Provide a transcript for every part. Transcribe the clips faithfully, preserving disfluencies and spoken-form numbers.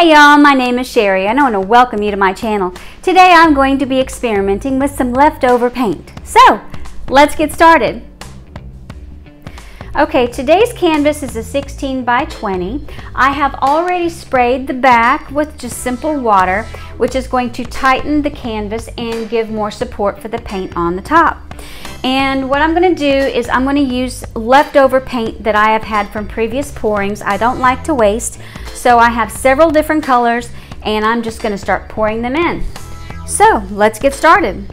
Hey y'all, my name is Sherry and I want to welcome you to my channel. Today I'm going to be experimenting with some leftover paint. So, let's get started. Okay, today's canvas is a sixteen by twenty. I have already sprayed the back with just simple water, which is going to tighten the canvas and give more support for the paint on the top. And what I'm going to do is I'm going to use leftover paint that I have had from previous pourings. I don't like to waste, so I have several different colors and I'm just going to start pouring them in. So let's get started.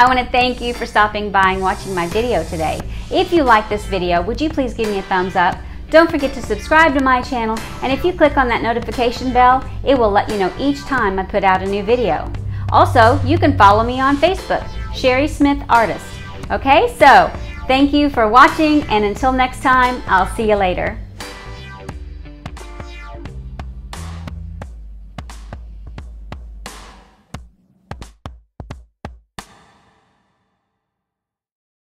I want to thank you for stopping by and watching my video today. If you like this video, would you please give me a thumbs up? Don't forget to subscribe to my channel, and if you click on that notification bell, it will let you know each time I put out a new video. Also, you can follow me on Facebook, Sherry Smith Artist. Okay, so thank you for watching, and until next time, I'll see you later.